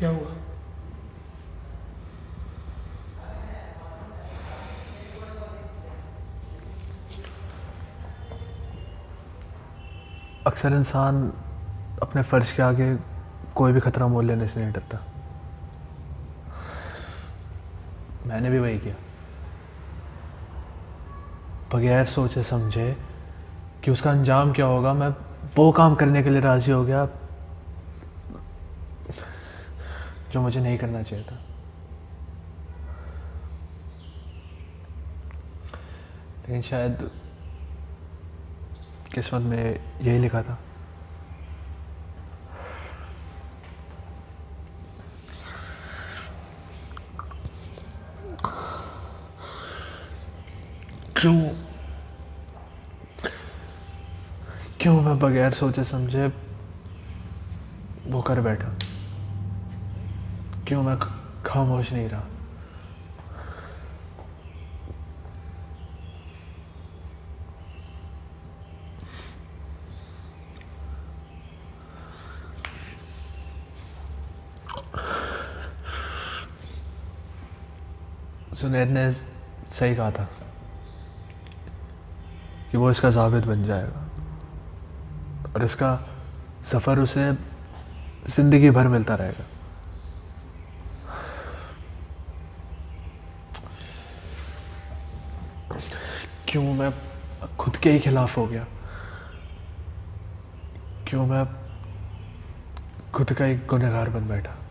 क्या हुआ? अक्सर इंसान अपने फर्ज के आगे कोई भी खतरा मोल लेने से नहीं डरता। मैंने भी वही किया, बगैर सोचे समझे कि उसका अंजाम क्या होगा मैं वो काम करने के लिए राजी हो गया जो मुझे नहीं करना चाहिए था। लेकिन शायद किस्मत में यही लिखा था। क्यों मैं बगैर सोचे समझे वो कर बैठा? क्यों मैं खामोश नहीं रहा? जुनैद ने सही कहा था कि वो इसका जाबित बन जाएगा और इसका सफ़र उसे ज़िंदगी भर मिलता रहेगा। क्यों मैं खुद के ही खिलाफ हो गया? क्यों मैं खुद का ही गुनहगार बन बैठा?